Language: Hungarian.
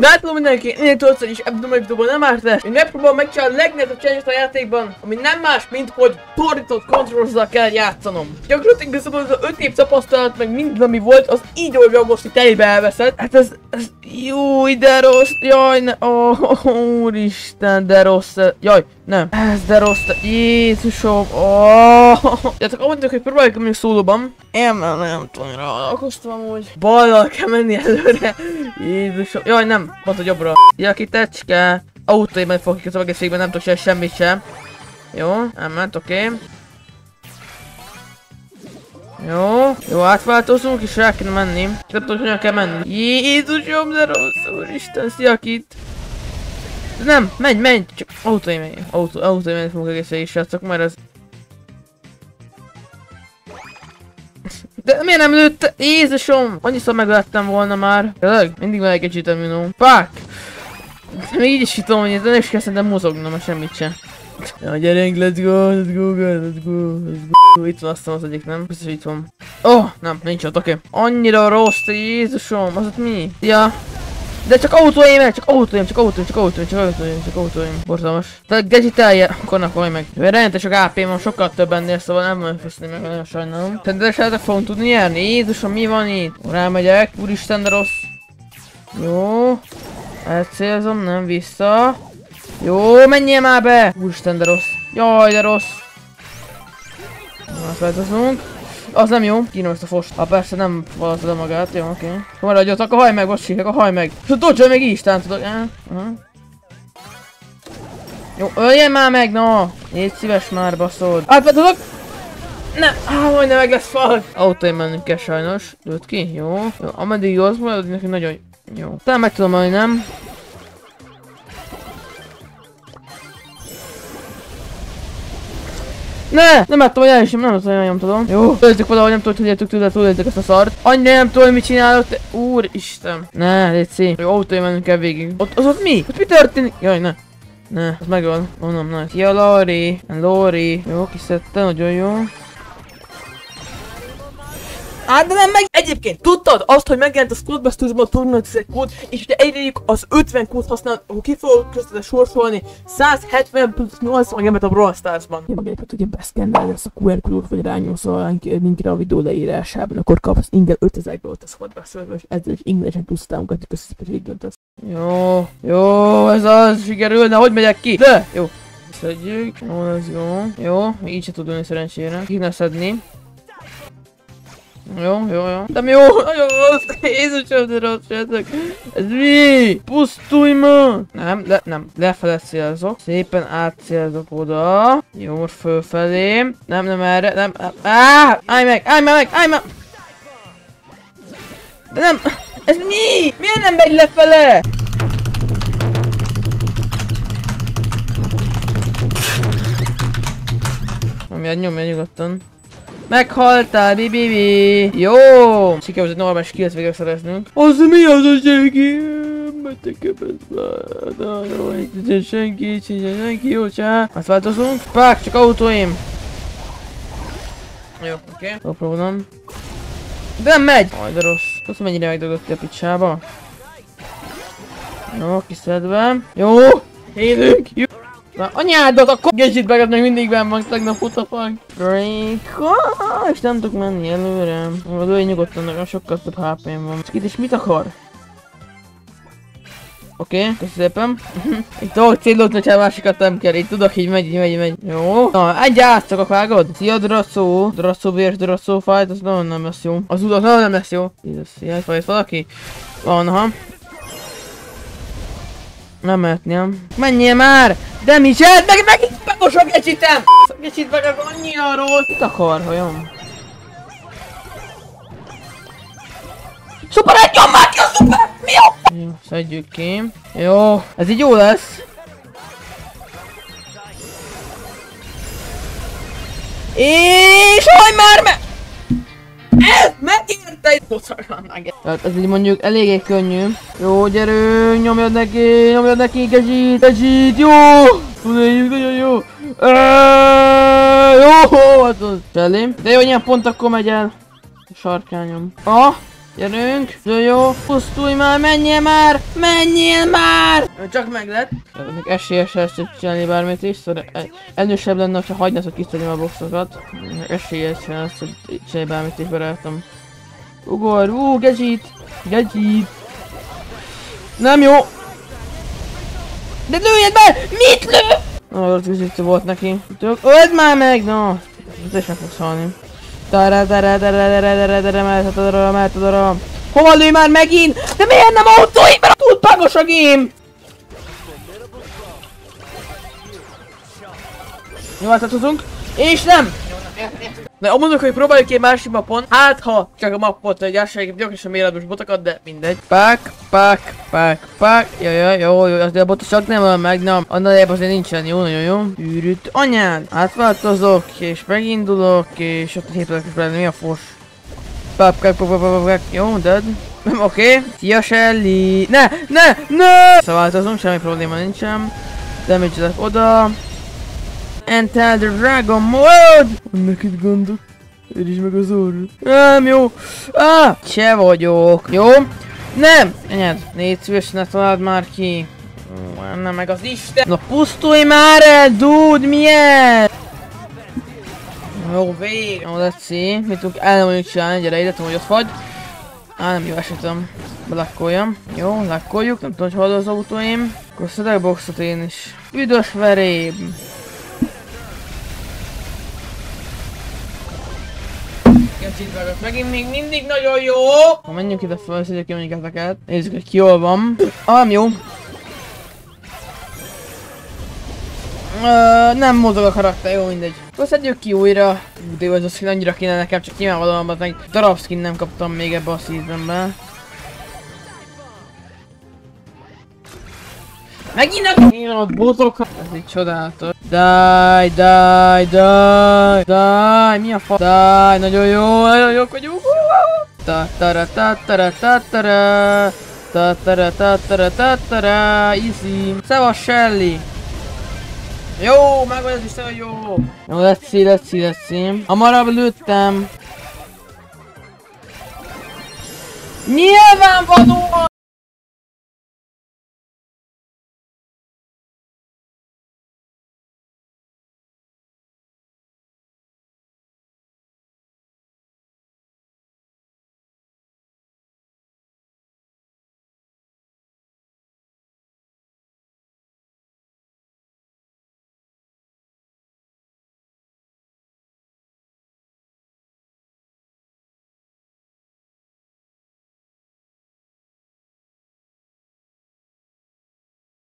Látom mindenki, innentől össze is ebben a videóban nem árt lesz. Én megpróbálom megcsinálni a legnehezebb challenget a játékban, ami nem más, mint hogy fordított kontrollzal kell játszanom. Gyakorlatilag viszont az 5 év tapasztalat, meg minden ami volt, az így olvagosni teljbe elveszett. Hát ez jó, de rossz, jaj, ne, úristen, de rossz, jaj, nem, ez de rossz, Jézusom, tehát mondjuk, hogy próbáljuk még szólóban. Én már nem tudom, ráakoztam amúgy. Ballal kell menni előre, Jézusom, jaj, nem, pont a jobbra. Jaki tecske, autóiban fogjuk az egészségben, nem tudok semmit sem. Jó, elment, oké. Jó, átváltozunk és rá kéne menni. Nem tudom, hogyan kell menni. Jézusom, de rossz, úristen, sziakit. Nem, menj, csak autói menj fogunk egészen is játszok, mert ez... De miért nem lőtt? Jézusom! Annyiszor meglettem volna már. Tényleg? Mindig van egy kicsit a minó. Fuck! Még így is hitom, hogy ez nem is kell szerintem mozognom, mert semmit sem. Ja, gyerünk, let's go. Itt van aztán az egyik, nem? Biztos, hogy itt van. Oh, nem, nincs ott, oké. Annyira rossz, Jézusom, az ott mi? Ja. De csak autóim. Borzalmas. Tehát gadgetelje, akkor valami meg. Rendben sok AP-m van, sokkal több ennél, szóval nem fogom feszni meg, nagyon sajnálom. Szerintem esetleg fogunk tudni nyerni. Jézusom, mi van itt? Rámegyek, úristen, de rossz. Jó. Elcélzom, nem vissza. Jó, menjél már be! Úristen, de rossz. Jaj, de rossz. Átváltozunk. Az nem jó, kínom ezt a fost. Ha persze nem valószínűleg magát, jó, oké. Maradj ott, akkor haj meg, bocsi, akkor haj meg. És a dodge-el még így is tán tudok, Jó, öljél már meg, na! Légy szíves már, baszod. Átváltozok! Nem, majdnem meg lesz fal! Autóim mennünk kell sajnos. Lőtt ki, jó. Ameddig jó, az majd neki nagyon jó. Talán meg tudom, hogy nem. Ne! Nem láttam, hogy el is nem tudom, hogy nem tudom. Jó, töltjük valahogy, nem tudod, hogy értük tőle, túléltük ezt a szart. Annyira nem tudom, mit csinálok, te... Úristen. Ne, léci. Jó, autója mennünk el végig. Ott mi? Ott mi történik? Jaj, ne. Ne, az megvan. Mondom, nagy. Ja, Lori. Jó, kiszedte, nagyon jó. De nem meg! Egyébként tudtad azt, hogy megjelent a Squadbusters-ban a Tournament 10 kód, és ugye egyébként az 50 kód használ, akkor ki fogok köztetes sorsolni 170 plusz 80 emet a Brawl Stars-ban. Én magáikat ugye beszkennelni ezt a QR kódot, vagy rányomsz a linkre a videó leírásában, akkor kapsz ingyen 5000-be ott a Squadbusters-ban, és ezzel is ingyenesen plusz támogatni köztetes, hogy döntesz. Jó, ez az, sikerül, de hogy megyek ki? De! Jó, szedjük. Ó, ez jó. Jó, így se tudom, hogy szerencsére. Kéne szedni. Jó. Nem jó, nagyon rossz. Jézusom, de rossz, srácok. Ez mi? Pusztulj ma! Nem, lefele célzok. Szépen átcélzok oda. Jó, most fölfelé. Nem, erre, nem. Állj meg! De nem, ez mi? Miért nem megy lefele? Nyomja nyugodtan. Meghaltál, bibibi! Jó! Sikerült egy normális killet végre szereznünk. Az mi az a senki? Megtekebben szálltál. Senki, jó csá. Hát változunk. Pák, csak autóim. Jó, oké. Próbálom. De nem megy! Aj, de rossz. Tudsz, mennyire megdögöttél a picsába? Jó, kiszedve. Jó! Élünk! Jó! Na anyádat, akkor gadget bagot meg mindig benn van, tegnap utafag. És nem tudok menni előre. Vagy olyan nyugodtan, nekem sokkal több HP-m van. Itt is mit akar? Oké, köszi szépen. Itt tudok célozni, hogyha másikat nem kell. Itt tudok, így megy. Jó. Na, egy átszakak vágod. Szia, dracó. Dracó fájt, az nagyon nem lesz jó. Az utat nagyon nem lesz jó. Jézus, fájt valaki? Van, ha. Nem mehetném. Menjél már! De mi csináld? Meg itt megos a gecsitem! A gecsit meg az annyira rossz! Mit akar, hajom? Szuper, egy jobb átja, szuper! Mi a? Jó, szedjük ki. Jó, ez így jó lesz. És haj már meg! Ez megérte egy bocsánat. Tehát ez így mondjuk eléggé könnyű. Jó, gyerünk, nyomjad neki, gazsit, jó! Tudéljük, nagyon jó! Jó, hát az! Cselém. De jó, ilyen pont akkor megy el. A sarkányom. Gyerünk! Nagyon jó! Pusztulj már! Menjél már! Menjél már! Csak meg lett! Még esélyes ezt csinálni bármit is, szóval elősebb lenne, ha hagynád, hogy kiszedjem a boxokat. Esélyes ezt, hogy csinálni bármit is bereltem. Ugor! Gadget! Gadget! Nem jó! De lőjed már! Mit lő? Nagyon tűzítő volt neki. Öld már meg! Na! Ez is meg fogsz halni. Tará, hova lő már megint? De miért nem autói? Mert túl pagos a game! Jó, változunk. És nem! Na, mondok, hogy próbáljuk egy másik mapon. Hát, ha csak a mappot, hogy ássáig gyorsan mélyelős botokat, de mindegy. Pák. Jajaj, jó, de a botos csak nem öl meg, nem. Annál épp azért nincsen, jó, nagyon jó. Űrűt anyád, átváltozok, és megindulok, és ott 7 is lenni, mi a fos? Pák, jó, dead. Oké. Szia, Shelly. Ne! Szóval változunk, semmi probléma nincsen. Damage-elek oda. Enter the Dragon Mode! Annak itt gondok. Érizd meg az orra. Nem jó! Se vagyok! Jó? Nem! Enyed! Négy szíves, ne találd már ki! Nem meg az Isten! Na pusztulj már el, dude! Mi ez? Jó, vég! Jó, let's see. Mit tudunk el nem mondjuk csinálni, gyere ide, tudom, hogy ott vagy. Nem jó esetem. Belakkoljam. Jó, lakkoljuk, nem tudom, hogy hallod az autóim. Akkor szedek boxot én is. Üdös veréb! Megint még mindig nagyon jó! Ha menjünk ide fel, szedjük ki mondjuk ezeket. Nézzük, hogy ki jól van. Nem jó. Nem mozog a karakter, jó, mindegy. Akkor szedjük ki újra. De jó, ez a skin annyira kéne nekem, csak nyilvánvalóan meg darab skin nem kaptam még ebbe a seasonbe. Megint a kínálat botok! Ez így csodálatos. Die, mi a fa? Die, nagyon jó vagyunk. Easy. Szevasz, Shelly. Jó, meg vagy ez is, nagyon jó. Jó, let's see. Hamarabb lőttem. Nyilvánvalóan!